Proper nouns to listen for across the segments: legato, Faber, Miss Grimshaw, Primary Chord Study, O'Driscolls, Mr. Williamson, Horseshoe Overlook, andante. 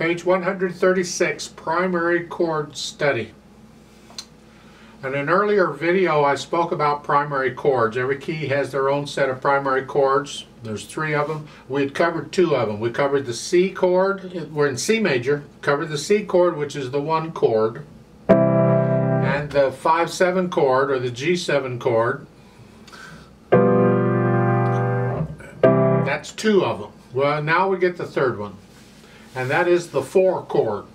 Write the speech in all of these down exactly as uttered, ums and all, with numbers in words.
Page one hundred thirty-six, Primary Chord Study. In an earlier video I spoke about primary chords. Every key has their own set of primary chords. There's three of them. We had covered two of them. We covered the C chord. We're in C major. Covered the C chord, which is the one chord. And the five seven chord, or the G seven chord. That's two of them. Well, now we get the third one. And that is the four chord.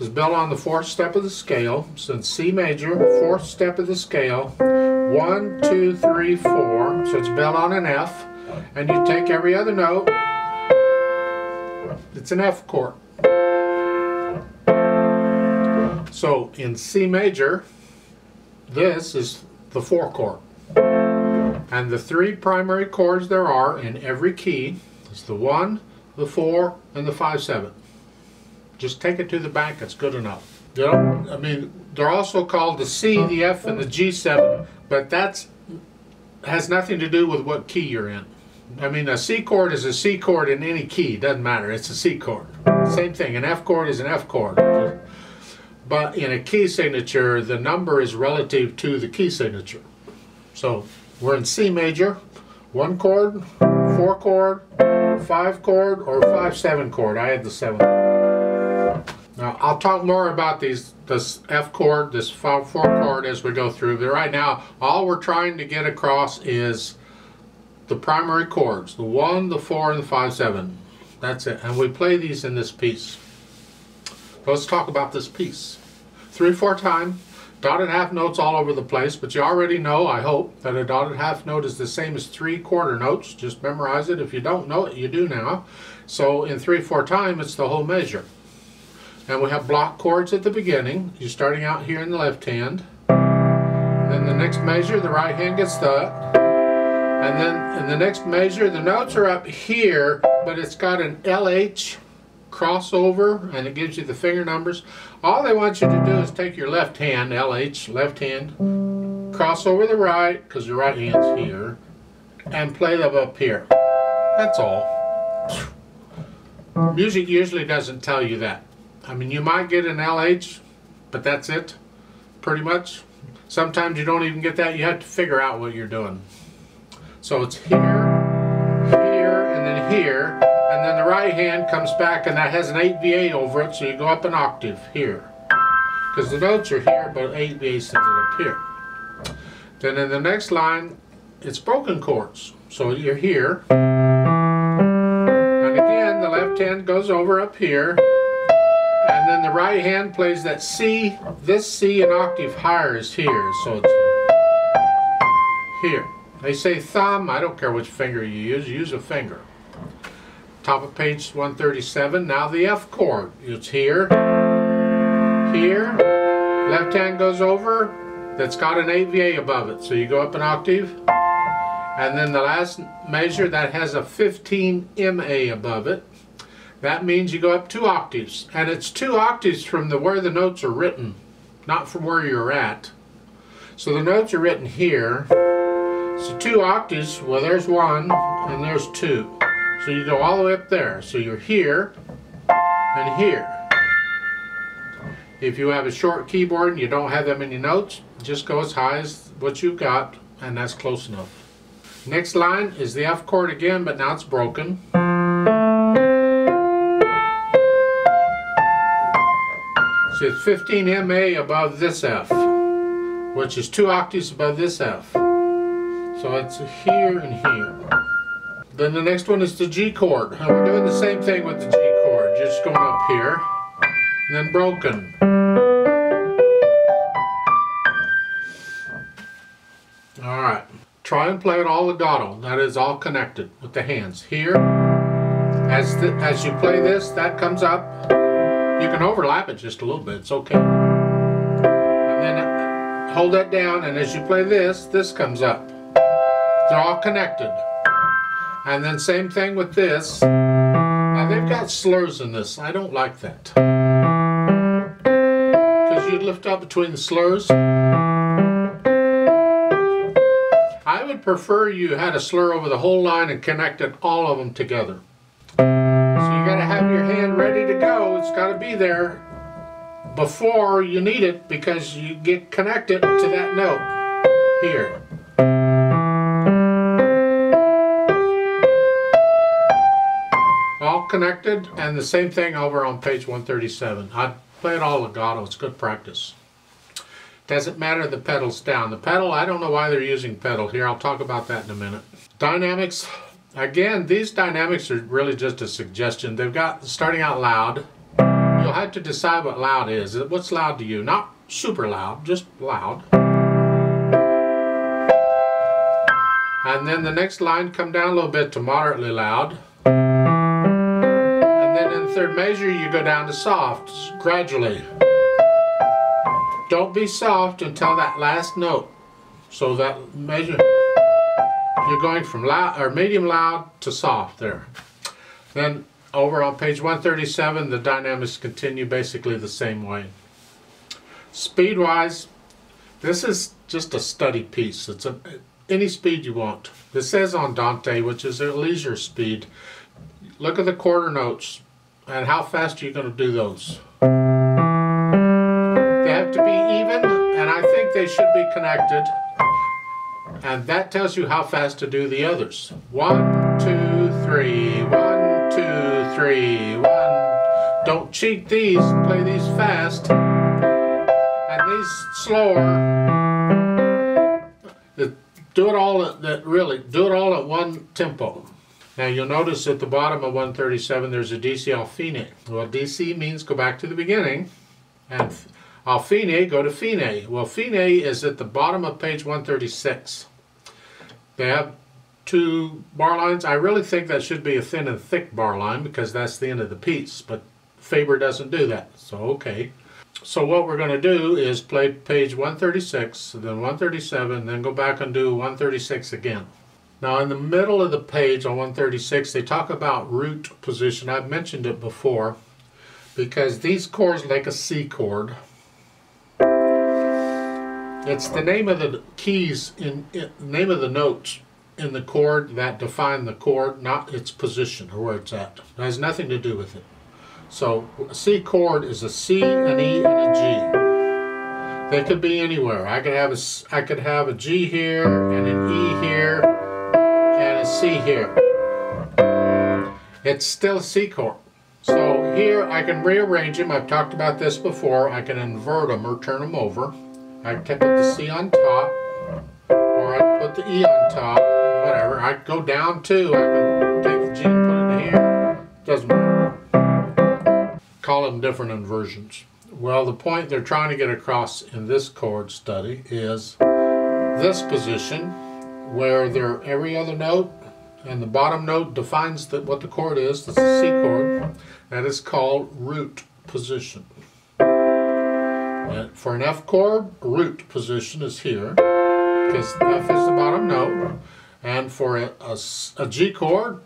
Is built on the fourth step of the scale. So in C major, fourth step of the scale, one, two, three, four. So it's built on an F. And you take every other note, it's an F chord. So in C major, this is the four chord. And the three primary chords there are in every key is the one, the four, and the five, seven. Just take it to the bank, it's good enough. You know, I mean, they're also called the C, the F, and the G seven, but that's has nothing to do with what key you're in. I mean, a C chord is a C chord in any key, doesn't matter, it's a C chord. Same thing, an F chord is an F chord. But in a key signature, the number is relative to the key signature. So we're in C major, one chord, four chord, five chord, or five, seven chord. I had the seven. Now, I'll talk more about these, this F chord, this four chord as we go through, but right now all we're trying to get across is the primary chords, the one, the four, and the five, seven. That's it, and we play these in this piece. Let's talk about this piece. Three, four time, dotted half notes all over the place, but you already know, I hope, that a dotted half note is the same as three quarter notes. Just memorize it. If you don't know it, you do now. So in three, four time, it's the whole measure. And we have block chords at the beginning. You're starting out here in the left hand. Then the next measure, the right hand gets that. And then in the next measure, the notes are up here, but it's got an L H crossover, and it gives you the finger numbers. All they want you to do is take your left hand, L H, left hand, cross over the right, because your right hand's here, and play them up here. That's all. Music usually doesn't tell you that. I mean, you might get an L H, but that's it, pretty much. Sometimes you don't even get that. You have to figure out what you're doing. So it's here, here, and then here, and then the right hand comes back, and that has an eight V A over it, so you go up an octave here. Because the notes are here, but eight V A sends it up here. Then in the next line, it's broken chords. So you're here, and again, the left hand goes over up here, and then the right hand plays that C. This C an octave higher is here, so it's here. They say thumb, I don't care which finger you use, use a finger. Top of page one thirty-seven, now the F chord. It's here, here, left hand goes over, that's got an eight V A above it, so you go up an octave. And then the last measure, that has a fifteen M A above it. That means you go up two octaves, and it's two octaves from the where the notes are written, not from where you're at. So the notes are written here, so two octaves, well there's one, and there's two. So you go all the way up there, so you're here, and here. If you have a short keyboard and you don't have that many notes, just go as high as what you've got, and that's close enough. Next line is the F chord again, but now it's broken. It's fifteen M A above this F, which is two octaves above this F. So it's here and here. Then the next one is the G chord. And we're doing the same thing with the G chord. Just going up here, and then broken. All right. Try and play it all legato. That is all connected with the hands. Here, as, the, as you play this, that comes up. You can overlap it just a little bit, it's okay. And then hold that down, and as you play this, this comes up. They're all connected. And then same thing with this. Now they've got slurs in this. I don't like that. Because you lift up between the slurs. I would prefer you had a slur over the whole line and connected all of them together. So you gotta have your hand ready to go. It's got to be there before you need it, because you get connected to that note here. All connected, and the same thing over on page one thirty-seven. I play it all legato. It's good practice. Doesn't matter the pedal's down. The pedal, I don't know why they're using pedal here. I'll talk about that in a minute. Dynamics. Again, these dynamics are really just a suggestion. They've got starting out loud. You'll have to decide what loud is. What's loud to you? Not super loud, just loud. And then the next line, come down a little bit to moderately loud. And then in the third measure, you go down to soft, gradually. Don't be soft until that last note. So that measure, you're going from loud or medium loud to soft there. Then over on page one thirty-seven, the dynamics continue basically the same way. Speed-wise, this is just a study piece. It's a, any speed you want. This says andante, which is a leisure speed. Look at the quarter notes and how fast you're going to do those. They have to be even, and I think they should be connected. And that tells you how fast to do the others. One, two, three, one, two, three, one. Don't cheat these, play these fast. And these slower. Do it all at, that really, do it all at one tempo. Now you'll notice at the bottom of one thirty-seven there's a D C Alfine. Well, D C means go back to the beginning, and Alfine, go to Fine. Well, Fine is at the bottom of page one thirty-six. They have two bar lines. I really think that should be a thin and thick bar line, because that's the end of the piece, but Faber doesn't do that, so okay. So what we're going to do is play page one thirty-six, then one thirty-seven, then go back and do one thirty-six again. Now in the middle of the page on one thirty-six, they talk about root position. I've mentioned it before, because these chords like a C chord. It's the name of the keys, in, in name of the notes in the chord that define the chord, not its position or where it's at. It has nothing to do with it. So a C chord is a C, an E, and a G. They could be anywhere. I could have a, I could have a G here, and an E here, and a C here. It's still a C chord. So here I can rearrange them. I've talked about this before. I can invert them or turn them over. I can put the C on top, or I can put the E on top, whatever. I go down too. I can take the G and put it in here. Doesn't matter. Call them different inversions. Well, the point they're trying to get across in this chord study is this position, where there every other note and the bottom note defines the, what the chord is. That's a C chord. That is called root position. And for an F chord, root position is here, because F is the bottom note. And for a, a, a G chord,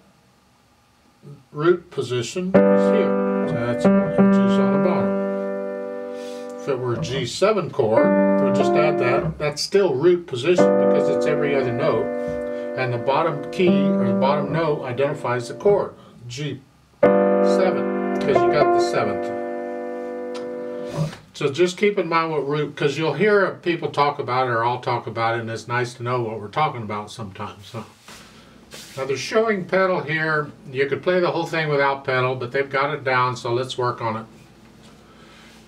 root position is here. So that's G's on the bottom. If it were a G seven chord, we'll just add that. That's still root position, because it's every other note. And the bottom key, or the bottom note, identifies the chord, G seven, because you got the seventh. So just keep in mind what root, because you'll hear people talk about it, or I'll talk about it, and it's nice to know what we're talking about sometimes. So. Now the showing pedal here, you could play the whole thing without pedal, but they've got it down, so let's work on it.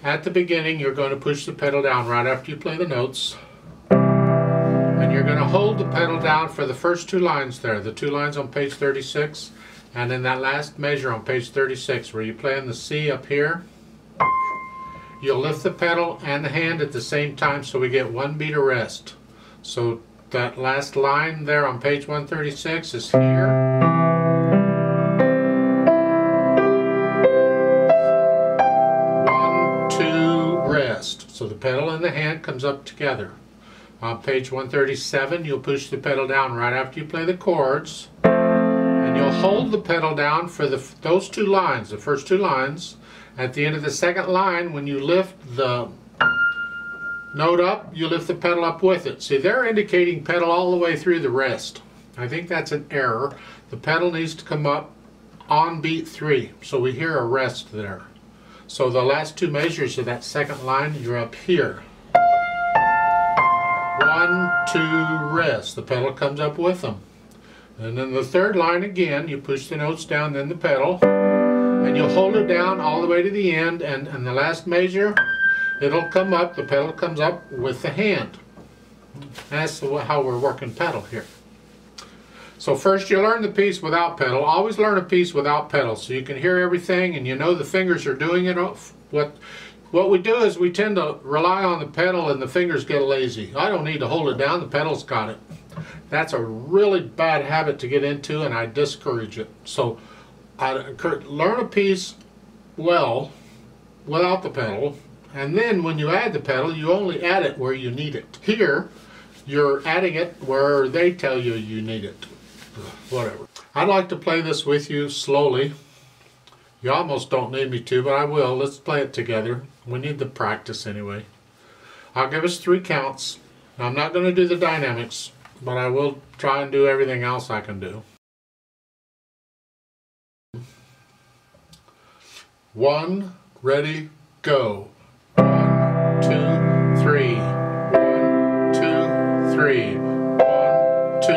At the beginning, you're going to push the pedal down right after you play the notes. And you're going to hold the pedal down for the first two lines there, the two lines on page thirty-six, and then that last measure on page thirty-six, where you're playing the C up here. You'll lift the pedal and the hand at the same time, so we get one beat of rest. So that last line there on page one thirty-six is here. One, two, rest. So the pedal and the hand comes up together. On page one thirty-seven, you'll push the pedal down right after you play the chords. And you'll hold the pedal down for the, those two lines, the first two lines. At the end of the second line, when you lift the note up, you lift the pedal up with it. See, they're indicating pedal all the way through the rest. I think that's an error. The pedal needs to come up on beat three, so we hear a rest there. So the last two measures of that second line, you're up here. One, two, rest. The pedal comes up with them. And then the third line again, you push the notes down, then the pedal. And you'll hold it down all the way to the end, and, and the last measure, it'll come up, the pedal comes up with the hand. That's how we're working pedal here. So first you learn the piece without pedal. Always learn a piece without pedal so you can hear everything and you know the fingers are doing it. What, what we do is we tend to rely on the pedal and the fingers get lazy. I don't need to hold it down, the pedal's got it. That's a really bad habit to get into and I discourage it. So I encourage, learn a piece well without the pedal, and then when you add the pedal you only add it where you need it. Here you're adding it where they tell you you need it. Whatever. I'd like to play this with you slowly. You almost don't need me to, but I will. Let's play it together. We need the practice anyway. I'll give us three counts. Now, I'm not going to do the dynamics, but I will try and do everything else I can do. One, ready, go. One, two, three. One, two,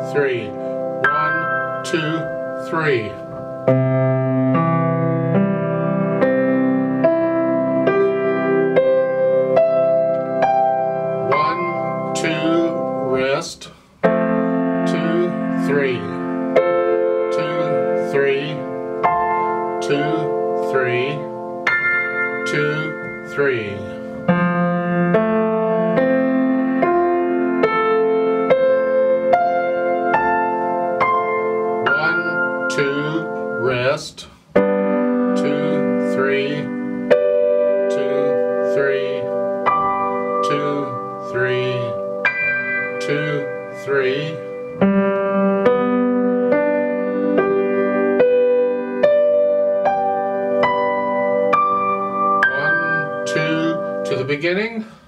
three. One, two, three. Two, three. One, two, rest. Two, three. Two, three. Two, three. Two, three. Rest. Two, three, two, three, two, three, two, three. One, two, to the beginning.